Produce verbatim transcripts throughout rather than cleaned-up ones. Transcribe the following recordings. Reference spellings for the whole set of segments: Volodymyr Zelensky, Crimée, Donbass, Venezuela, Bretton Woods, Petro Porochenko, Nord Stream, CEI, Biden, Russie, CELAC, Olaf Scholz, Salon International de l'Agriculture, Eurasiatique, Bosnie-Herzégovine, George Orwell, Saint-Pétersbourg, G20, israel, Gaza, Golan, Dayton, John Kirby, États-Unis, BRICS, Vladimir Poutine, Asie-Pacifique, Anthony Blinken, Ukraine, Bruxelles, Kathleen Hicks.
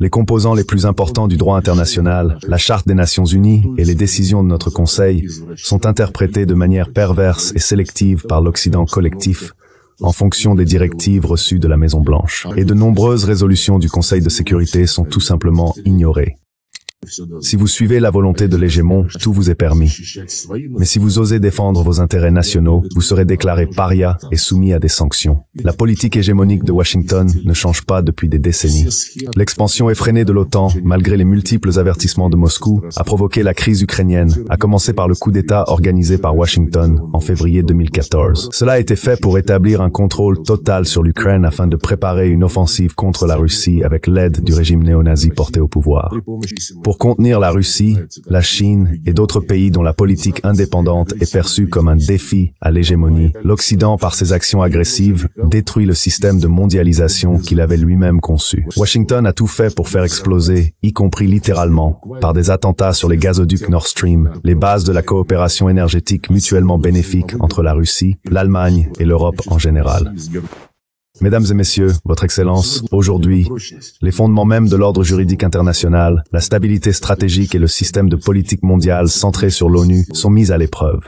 les composants les plus importants du droit international, la Charte des Nations Unies et les décisions de notre Conseil, sont interprétés de manière perverse et sélective par l'Occident collectif, en fonction des directives reçues de la Maison-Blanche. Et de nombreuses résolutions du Conseil de sécurité sont tout simplement ignorées. Si vous suivez la volonté de l'hégémon, tout vous est permis. Mais si vous osez défendre vos intérêts nationaux, vous serez déclaré paria et soumis à des sanctions. La politique hégémonique de Washington ne change pas depuis des décennies. L'expansion effrénée de l'OTAN, malgré les multiples avertissements de Moscou, a provoqué la crise ukrainienne, à commencer par le coup d'État organisé par Washington en février deux mille quatorze. Cela a été fait pour établir un contrôle total sur l'Ukraine afin de préparer une offensive contre la Russie avec l'aide du régime néo-nazi porté au pouvoir. Pour Pour contenir la Russie, la Chine et d'autres pays dont la politique indépendante est perçue comme un défi à l'hégémonie, l'Occident, par ses actions agressives, détruit le système de mondialisation qu'il avait lui-même conçu. Washington a tout fait pour faire exploser, y compris littéralement, par des attentats sur les gazoducs Nord Stream, les bases de la coopération énergétique mutuellement bénéfique entre la Russie, l'Allemagne et l'Europe en général. Mesdames et messieurs, Votre Excellence, aujourd'hui, les fondements même de l'ordre juridique international, la stabilité stratégique et le système de politique mondiale centré sur l'ONU sont mis à l'épreuve.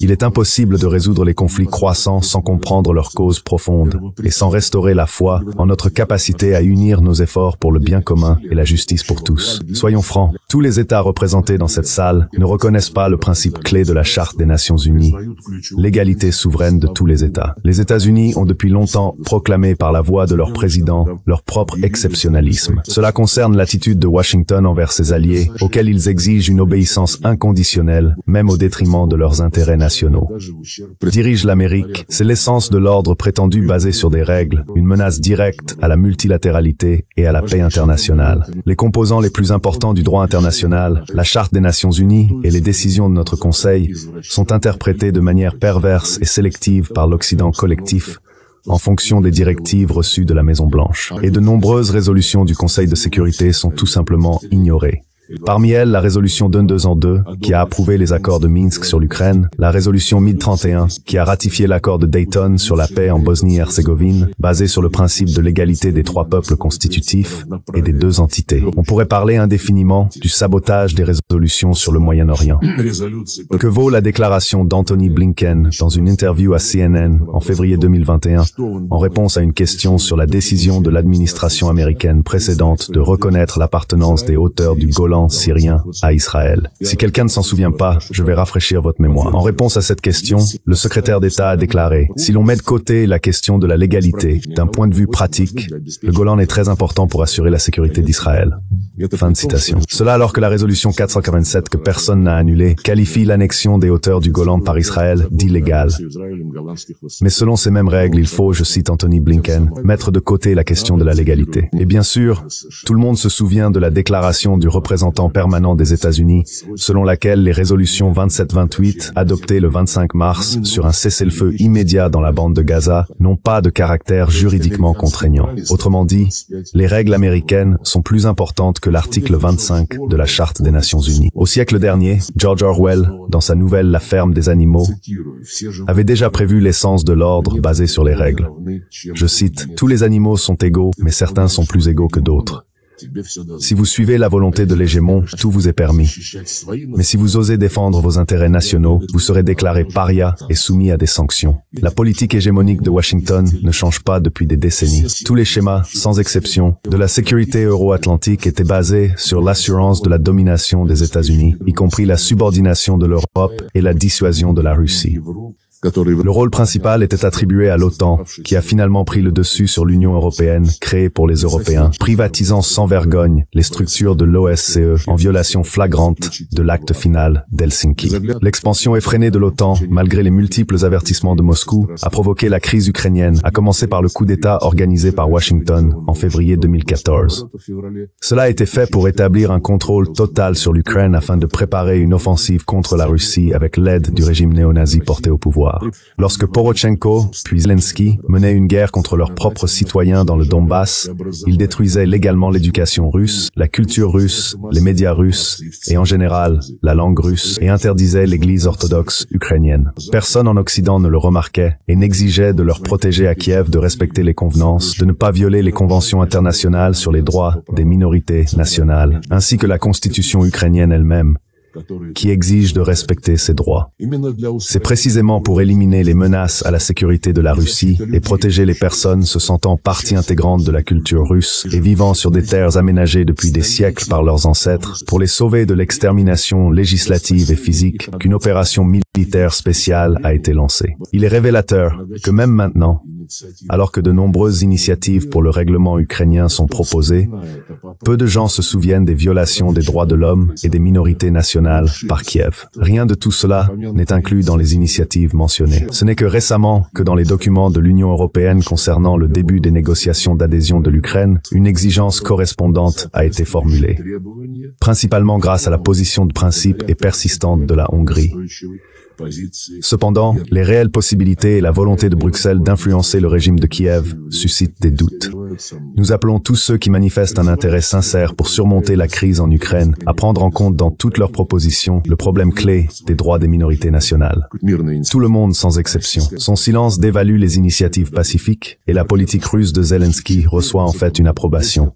Il est impossible de résoudre les conflits croissants sans comprendre leurs causes profondes et sans restaurer la foi en notre capacité à unir nos efforts pour le bien commun et la justice pour tous. Soyons francs, tous les États représentés dans cette salle ne reconnaissent pas le principe clé de la Charte des Nations Unies, l'égalité souveraine de tous les États. Les États-Unis ont depuis longtemps proclamé par la voix de leur président leur propre exceptionnalisme. Cela concerne l'attitude de Washington envers ses alliés, auxquels ils exigent une obéissance inconditionnelle, même au détriment de leurs intérêts nationaux. Dirige l'Amérique, c'est l'essence de l'ordre prétendu basé sur des règles, une menace directe à la multilatéralité et à la paix internationale. Les composants les plus importants du droit international, la Charte des Nations Unies et les décisions de notre Conseil, sont interprétés de manière perverse et sélective par l'Occident collectif, en fonction des directives reçues de la Maison-Blanche. Et de nombreuses résolutions du Conseil de sécurité sont tout simplement ignorées. Parmi elles, la résolution deux mille deux cent deux, qui a approuvé les accords de Minsk sur l'Ukraine, la résolution mille trente et un, qui a ratifié l'accord de Dayton sur la paix en Bosnie-Herzégovine, basé sur le principe de l'égalité des trois peuples constitutifs et des deux entités. On pourrait parler indéfiniment du sabotage des résolutions sur le Moyen-Orient. Que vaut la déclaration d'Anthony Blinken dans une interview à C N N en février deux mille vingt et un, en réponse à une question sur la décision de l'administration américaine précédente de reconnaître l'appartenance des hauteurs du Golan syrien à Israël. Si quelqu'un ne s'en souvient pas, je vais rafraîchir votre mémoire. En réponse à cette question, le secrétaire d'État a déclaré « Si l'on met de côté la question de la légalité, d'un point de vue pratique, le Golan est très important pour assurer la sécurité d'Israël. » Fin de citation. Cela alors que la résolution quatre cent quatre-vingt-sept, que personne n'a annulée, qualifie l'annexion des hauteurs du Golan par Israël d'illégale. Mais selon ces mêmes règles, il faut, je cite Anthony Blinken, mettre de côté la question de la légalité. Et bien sûr, tout le monde se souvient de la déclaration du représentant permanent des États-Unis, selon laquelle les résolutions vingt-sept vingt-huit, adoptées le vingt-cinq mars sur un cessez-le-feu immédiat dans la bande de Gaza, n'ont pas de caractère juridiquement contraignant. Autrement dit, les règles américaines sont plus importantes que l'article vingt-cinq de la Charte des Nations Unies. Au siècle dernier, George Orwell, dans sa nouvelle La ferme des animaux, avait déjà prévu l'essence de l'ordre basé sur les règles. Je cite, « Tous les animaux sont égaux, mais certains sont plus égaux que d'autres. » Si vous suivez la volonté de l'hégémon, tout vous est permis. Mais si vous osez défendre vos intérêts nationaux, vous serez déclaré paria et soumis à des sanctions. La politique hégémonique de Washington ne change pas depuis des décennies. Tous les schémas, sans exception, de la sécurité euro-atlantique étaient basés sur l'assurance de la domination des États-Unis, y compris la subordination de l'Europe et la dissuasion de la Russie. Le rôle principal était attribué à l'OTAN, qui a finalement pris le dessus sur l'Union européenne, créée pour les Européens, privatisant sans vergogne les structures de l'O S C E en violation flagrante de l'acte final d'Helsinki. L'expansion effrénée de l'OTAN, malgré les multiples avertissements de Moscou, a provoqué la crise ukrainienne, à commencer par le coup d'État organisé par Washington en février deux mille quatorze. Cela a été fait pour établir un contrôle total sur l'Ukraine afin de préparer une offensive contre la Russie avec l'aide du régime néo-nazi porté au pouvoir. l'histoire. Lorsque Porochenko, puis Zelensky, menaient une guerre contre leurs propres citoyens dans le Donbass, ils détruisaient légalement l'éducation russe, la culture russe, les médias russes, et en général, la langue russe, et interdisaient l'église orthodoxe ukrainienne. Personne en Occident ne le remarquait, et n'exigeait de leurs protégés à Kiev de respecter les convenances, de ne pas violer les conventions internationales sur les droits des minorités nationales, ainsi que la constitution ukrainienne elle-même, qui exige de respecter ces droits. C'est précisément pour éliminer les menaces à la sécurité de la Russie et protéger les personnes se sentant partie intégrante de la culture russe et vivant sur des terres aménagées depuis des siècles par leurs ancêtres, pour les sauver de l'extermination législative et physique, qu'une opération militaire spéciale a été lancée. Il est révélateur que même maintenant, alors que de nombreuses initiatives pour le règlement ukrainien sont proposées, peu de gens se souviennent des violations des droits de l'homme et des minorités nationales par Kiev. Rien de tout cela n'est inclus dans les initiatives mentionnées. Ce n'est que récemment que dans les documents de l'Union européenne concernant le début des négociations d'adhésion de l'Ukraine, une exigence correspondante a été formulée, principalement grâce à la position de principe et persistante de la Hongrie. Cependant, les réelles possibilités et la volonté de Bruxelles d'influencer le régime de Kiev suscitent des doutes. Nous appelons tous ceux qui manifestent un intérêt sincère pour surmonter la crise en Ukraine à prendre en compte dans toutes leurs propositions le problème clé des droits des minorités nationales. Tout le monde sans exception. Son silence dévalue les initiatives pacifiques et la politique russe de Zelensky reçoit en fait une approbation.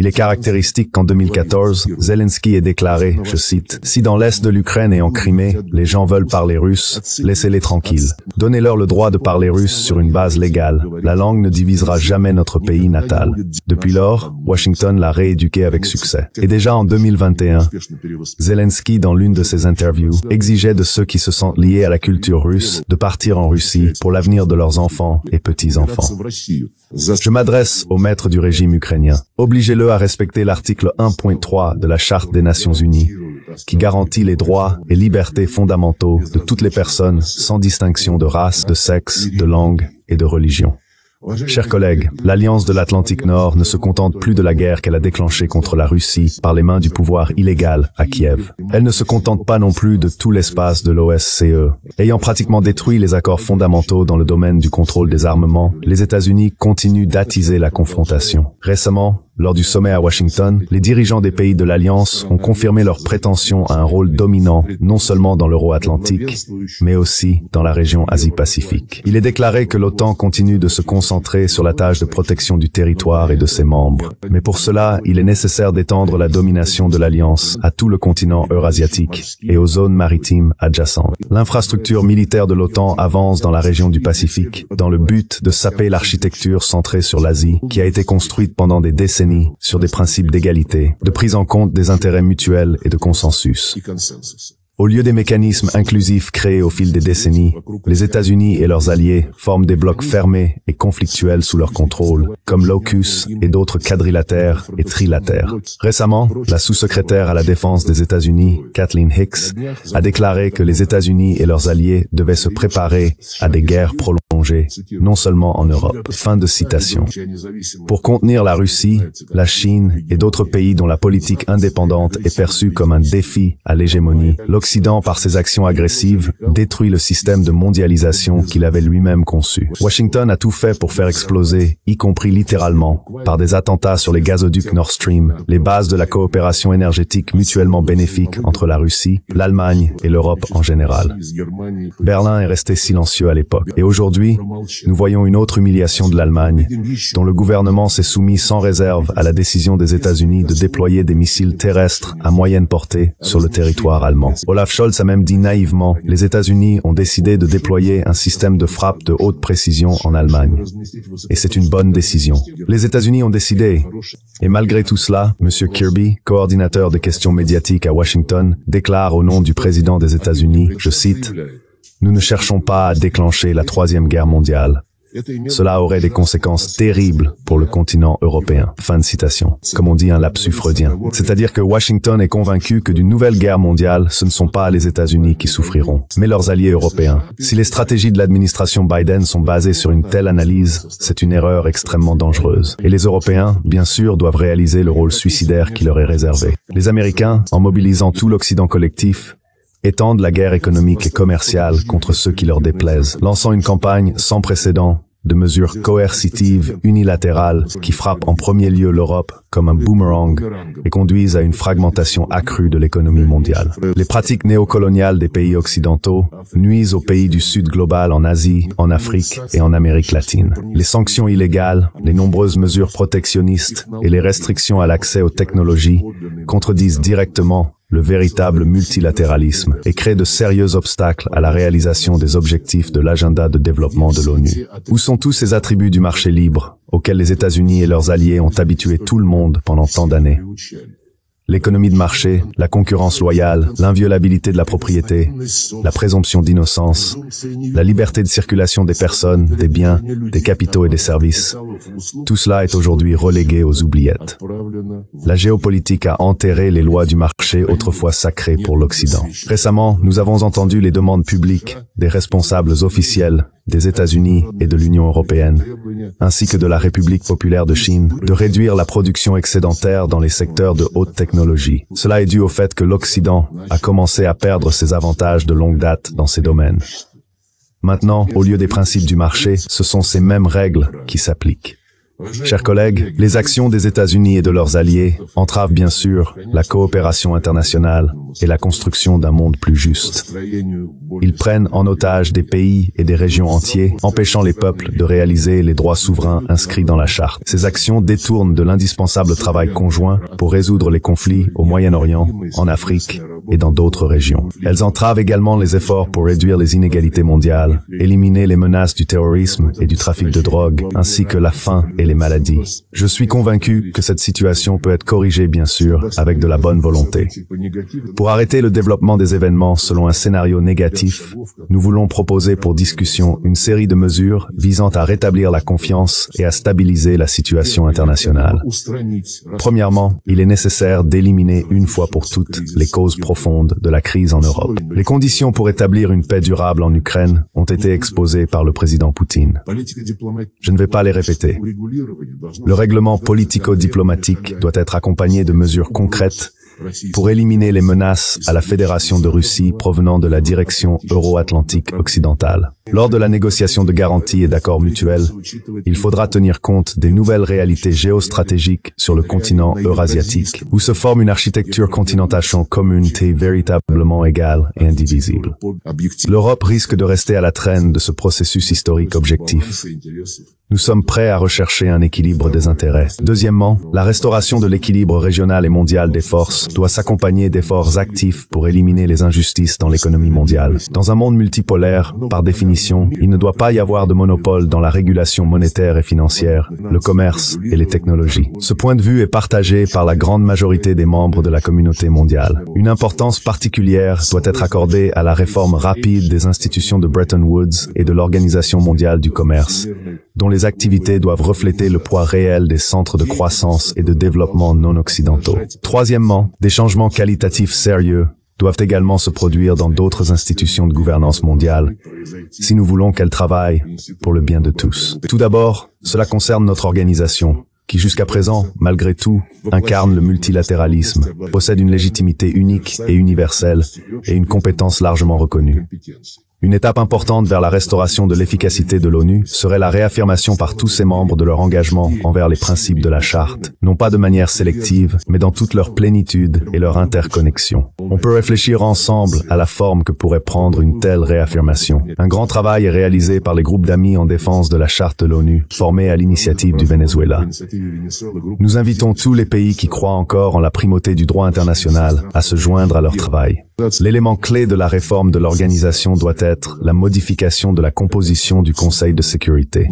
Il est caractéristique qu'en deux mille quatorze, Zelensky ait déclaré, je cite, « Si dans l'est de l'Ukraine et en Crimée, les gens veulent parler russe, laissez-les tranquilles. Donnez-leur le droit de parler russe sur une base légale. La langue ne divisera jamais notre pays natal. » Depuis lors, Washington l'a rééduqué avec succès. Et déjà en deux mille vingt et un, Zelensky, dans l'une de ses interviews, exigeait de ceux qui se sentent liés à la culture russe de partir en Russie pour l'avenir de leurs enfants et petits-enfants. Je m'adresse aux maîtres du régime ukrainien. Obligez-le à respecter l'article un point trois de la Charte des Nations Unies, qui garantit les droits et libertés fondamentaux de toutes les personnes sans distinction de race, de sexe, de langue et de religion. Chers collègues, l'Alliance de l'Atlantique Nord ne se contente plus de la guerre qu'elle a déclenchée contre la Russie par les mains du pouvoir illégal à Kiev. Elle ne se contente pas non plus de tout l'espace de l'O S C E. Ayant pratiquement détruit les accords fondamentaux dans le domaine du contrôle des armements, les États-Unis continuent d'attiser la confrontation. Récemment, lors du sommet à Washington, les dirigeants des pays de l'Alliance ont confirmé leur prétention à un rôle dominant, non seulement dans l'euro-atlantique, mais aussi dans la région Asie-Pacifique. Il est déclaré que l'OTAN continue de se concentrer sur la tâche de protection du territoire et de ses membres. Mais pour cela, il est nécessaire d'étendre la domination de l'Alliance à tout le continent eurasiatique et aux zones maritimes adjacentes. L'infrastructure militaire de l'OTAN avance dans la région du Pacifique, dans le but de saper l'architecture centrée sur l'Asie, qui a été construite pendant des décennies sur des principes d'égalité, de prise en compte des intérêts mutuels et de consensus. Au lieu des mécanismes inclusifs créés au fil des décennies, les États-Unis et leurs alliés forment des blocs fermés et conflictuels sous leur contrôle, comme l'AUKUS et d'autres quadrilatères et trilatères. Récemment, la sous-secrétaire à la défense des États-Unis, Kathleen Hicks, a déclaré que les États-Unis et leurs alliés devaient se préparer à des guerres prolongées, non seulement en Europe. Fin de citation. Pour contenir la Russie, la Chine et d'autres pays dont la politique indépendante est perçue comme un défi à l'hégémonie, l'Occident, par ses actions agressives, détruit le système de mondialisation qu'il avait lui-même conçu. Washington a tout fait pour faire exploser, y compris littéralement, par des attentats sur les gazoducs Nord Stream, les bases de la coopération énergétique mutuellement bénéfique entre la Russie, l'Allemagne et l'Europe en général. Berlin est resté silencieux à l'époque. Et aujourd'hui, nous voyons une autre humiliation de l'Allemagne, dont le gouvernement s'est soumis sans réserve à la décision des États-Unis de déployer des missiles terrestres à moyenne portée sur le territoire allemand. Olaf Scholz a même dit naïvement, les États-Unis ont décidé de déployer un système de frappe de haute précision en Allemagne. Et c'est une bonne décision. Les États-Unis ont décidé. Et malgré tout cela, M. Kirby, coordinateur des questions médiatiques à Washington, déclare au nom du président des États-Unis, je cite, « Nous ne cherchons pas à déclencher la troisième guerre mondiale. Cela aurait des conséquences terribles pour le continent européen. » Fin de citation. Comme on dit, un lapsus freudien. C'est-à-dire que Washington est convaincu que d'une nouvelle guerre mondiale, ce ne sont pas les États-Unis qui souffriront, mais leurs alliés européens. Si les stratégies de l'administration Biden sont basées sur une telle analyse, c'est une erreur extrêmement dangereuse. Et les Européens, bien sûr, doivent réaliser le rôle suicidaire qui leur est réservé. Les Américains, en mobilisant tout l'Occident collectif, étendent la guerre économique et commerciale contre ceux qui leur déplaisent, lançant une campagne sans précédent de mesures coercitives unilatérales qui frappent en premier lieu l'Europe comme un boomerang et conduisent à une fragmentation accrue de l'économie mondiale. Les pratiques néocoloniales des pays occidentaux nuisent aux pays du Sud global en Asie, en Afrique et en Amérique latine. Les sanctions illégales, les nombreuses mesures protectionnistes et les restrictions à l'accès aux technologies contredisent directement le véritable multilatéralisme et crée de sérieux obstacles à la réalisation des objectifs de l'agenda de développement de l'ONU. Où sont tous ces attributs du marché libre auxquels les États-Unis et leurs alliés ont habitué tout le monde pendant tant d'années? L'économie de marché, la concurrence loyale, l'inviolabilité de la propriété, la présomption d'innocence, la liberté de circulation des personnes, des biens, des capitaux et des services, tout cela est aujourd'hui relégué aux oubliettes. La géopolitique a enterré les lois du marché autrefois sacrées pour l'Occident. Récemment, nous avons entendu les demandes publiques des responsables officiels des États-Unis et de l'Union européenne, ainsi que de la République populaire de Chine, de réduire la production excédentaire dans les secteurs de haute technologie. Cela est dû au fait que l'Occident a commencé à perdre ses avantages de longue date dans ces domaines. Maintenant, au lieu des principes du marché, ce sont ces mêmes règles qui s'appliquent. Chers collègues, les actions des États-Unis et de leurs alliés entravent bien sûr la coopération internationale et la construction d'un monde plus juste. Ils prennent en otage des pays et des régions entiers, empêchant les peuples de réaliser les droits souverains inscrits dans la Charte. Ces actions détournent de l'indispensable travail conjoint pour résoudre les conflits au Moyen-Orient, en Afrique et dans d'autres régions. Elles entravent également les efforts pour réduire les inégalités mondiales, éliminer les menaces du terrorisme et du trafic de drogue, ainsi que la faim et les maladies. Je suis convaincu que cette situation peut être corrigée, bien sûr, avec de la bonne volonté. Pour arrêter le développement des événements selon un scénario négatif, nous voulons proposer pour discussion une série de mesures visant à rétablir la confiance et à stabiliser la situation internationale. Premièrement, il est nécessaire d'éliminer une fois pour toutes les causes profondes de la crise en Europe. Les conditions pour établir une paix durable en Ukraine ont été exposées par le président Poutine. Je ne vais pas les répéter. Le règlement politico-diplomatique doit être accompagné de mesures concrètes pour éliminer les menaces à la Fédération de Russie provenant de la direction euro-atlantique occidentale. Lors de la négociation de garanties et d'accords mutuels, il faudra tenir compte des nouvelles réalités géostratégiques sur le continent eurasiatique, où se forme une architecture continentale commune et véritablement égale et indivisible. L'Europe risque de rester à la traîne de ce processus historique objectif. Nous sommes prêts à rechercher un équilibre des intérêts. Deuxièmement, la restauration de l'équilibre régional et mondial des forces doit s'accompagner d'efforts actifs pour éliminer les injustices dans l'économie mondiale. Dans un monde multipolaire, par définition, il ne doit pas y avoir de monopole dans la régulation monétaire et financière, le commerce et les technologies. Ce point de vue est partagé par la grande majorité des membres de la communauté mondiale. Une importance particulière doit être accordée à la réforme rapide des institutions de Bretton Woods et de l'Organisation mondiale du commerce, dont les activités doivent refléter le poids réel des centres de croissance et de développement non occidentaux. Troisièmement, des changements qualitatifs sérieux doivent également se produire dans d'autres institutions de gouvernance mondiale, si nous voulons qu'elles travaillent pour le bien de tous. Tout d'abord, cela concerne notre organisation, qui jusqu'à présent, malgré tout, incarne le multilatéralisme, possède une légitimité unique et universelle et une compétence largement reconnue. Une étape importante vers la restauration de l'efficacité de l'ONU serait la réaffirmation par tous ses membres de leur engagement envers les principes de la Charte, non pas de manière sélective, mais dans toute leur plénitude et leur interconnexion. On peut réfléchir ensemble à la forme que pourrait prendre une telle réaffirmation. Un grand travail est réalisé par les groupes d'amis en défense de la Charte de l'ONU, formés à l'initiative du Venezuela. Nous invitons tous les pays qui croient encore en la primauté du droit international à se joindre à leur travail. L'élément clé de la réforme de l'organisation doit être la modification de la composition du Conseil de sécurité.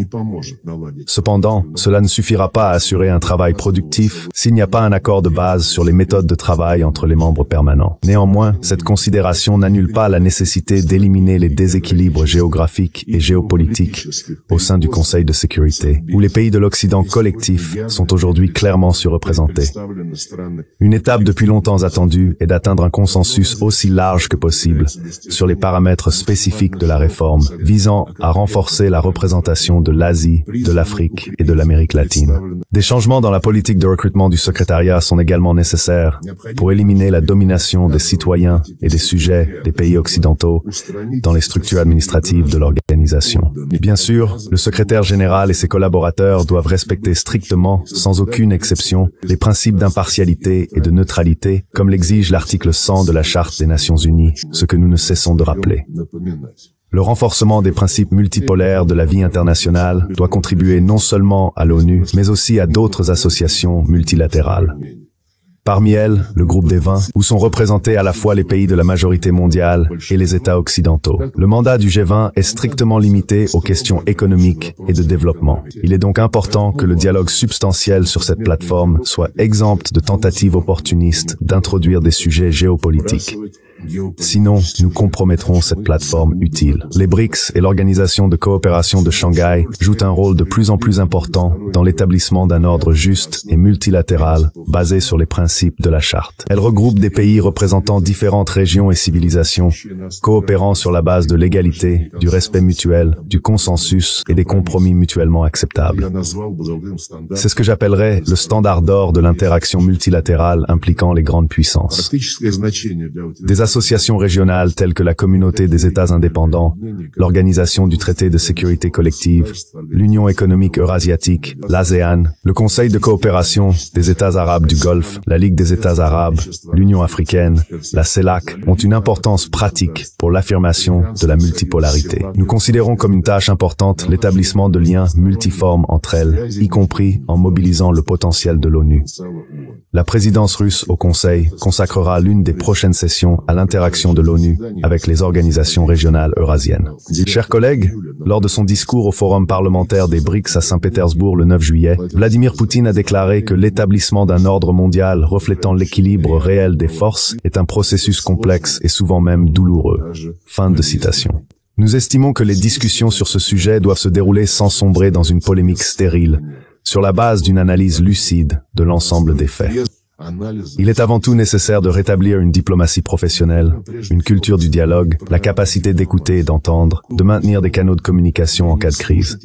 Cependant, cela ne suffira pas à assurer un travail productif s'il n'y a pas un accord de base sur les méthodes de travail entre les membres permanents. Néanmoins, cette considération n'annule pas la nécessité d'éliminer les déséquilibres géographiques et géopolitiques au sein du Conseil de sécurité, où les pays de l'Occident collectif sont aujourd'hui clairement surreprésentés. Une étape depuis longtemps attendue est d'atteindre un consensus aussi aussi large que possible sur les paramètres spécifiques de la réforme visant à renforcer la représentation de l'Asie, de l'Afrique et de l'Amérique latine. Des changements dans la politique de recrutement du secrétariat sont également nécessaires pour éliminer la domination des citoyens et des sujets des pays occidentaux dans les structures administratives de l'organisation. Bien sûr, le secrétaire général et ses collaborateurs doivent respecter strictement, sans aucune exception, les principes d'impartialité et de neutralité, comme l'exige l'article cent de la Charte des Nations Unies, ce que nous ne cessons de rappeler. Le renforcement des principes multipolaires de la vie internationale doit contribuer non seulement à l'ONU, mais aussi à d'autres associations multilatérales. Parmi elles, le groupe des vingt, où sont représentés à la fois les pays de la majorité mondiale et les États occidentaux. Le mandat du G vingt est strictement limité aux questions économiques et de développement. Il est donc important que le dialogue substantiel sur cette plateforme soit exempt de tentatives opportunistes d'introduire des sujets géopolitiques. Sinon, nous compromettrons cette plateforme utile. Les BRICS et l'Organisation de coopération de Shanghai jouent un rôle de plus en plus important dans l'établissement d'un ordre juste et multilatéral basé sur les principes de la Charte. Elle regroupe des pays représentant différentes régions et civilisations, coopérant sur la base de l'égalité, du respect mutuel, du consensus et des compromis mutuellement acceptables. C'est ce que j'appellerais le standard d'or de l'interaction multilatérale impliquant les grandes puissances. Des associations régionales telles que la Communauté des États indépendants, l'Organisation du Traité de sécurité collective, l'Union économique eurasiatique, l'ASEAN, le Conseil de coopération des États arabes du Golfe, la Ligue des États arabes, l'Union africaine, la CELAC ont une importance pratique pour l'affirmation de la multipolarité. Nous considérons comme une tâche importante l'établissement de liens multiformes entre elles, y compris en mobilisant le potentiel de l'ONU. La présidence russe au Conseil consacrera l'une des prochaines sessions à l'interaction de l'ONU avec les organisations régionales eurasiennes. Chers collègues, lors de son discours au Forum parlementaire des BRICS à Saint-Pétersbourg le neuf juillet, Vladimir Poutine a déclaré que l'établissement d'un ordre mondial reflétant l'équilibre réel des forces est un processus complexe et souvent même douloureux. Fin de citation. Nous estimons que les discussions sur ce sujet doivent se dérouler sans sombrer dans une polémique stérile, sur la base d'une analyse lucide de l'ensemble des faits. Il est avant tout nécessaire de rétablir une diplomatie professionnelle, une culture du dialogue, la capacité d'écouter et d'entendre, de maintenir des canaux de communication en cas de crise.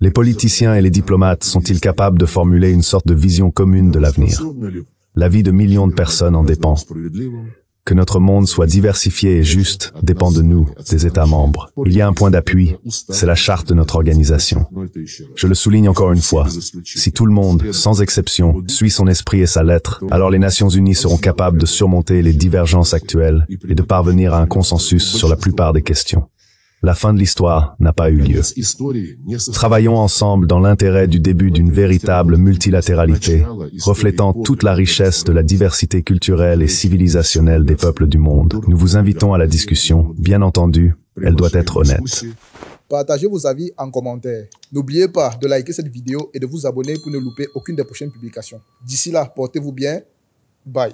Les politiciens et les diplomates sont-ils capables de formuler une sorte de vision commune de l'avenir? La vie de millions de personnes en dépend. Que notre monde soit diversifié et juste dépend de nous, des États membres. Il y a un point d'appui, c'est la charte de notre organisation. Je le souligne encore une fois, si tout le monde, sans exception, suit son esprit et sa lettre, alors les Nations Unies seront capables de surmonter les divergences actuelles et de parvenir à un consensus sur la plupart des questions. La fin de l'histoire n'a pas eu lieu. Travaillons ensemble dans l'intérêt du début d'une véritable multilatéralité, reflétant toute la richesse de la diversité culturelle et civilisationnelle des peuples du monde. Nous vous invitons à la discussion. Bien entendu, elle doit être honnête. Partagez vos avis en commentaire. N'oubliez pas de liker cette vidéo et de vous abonner pour ne louper aucune des prochaines publications. D'ici là, portez-vous bien. Bye.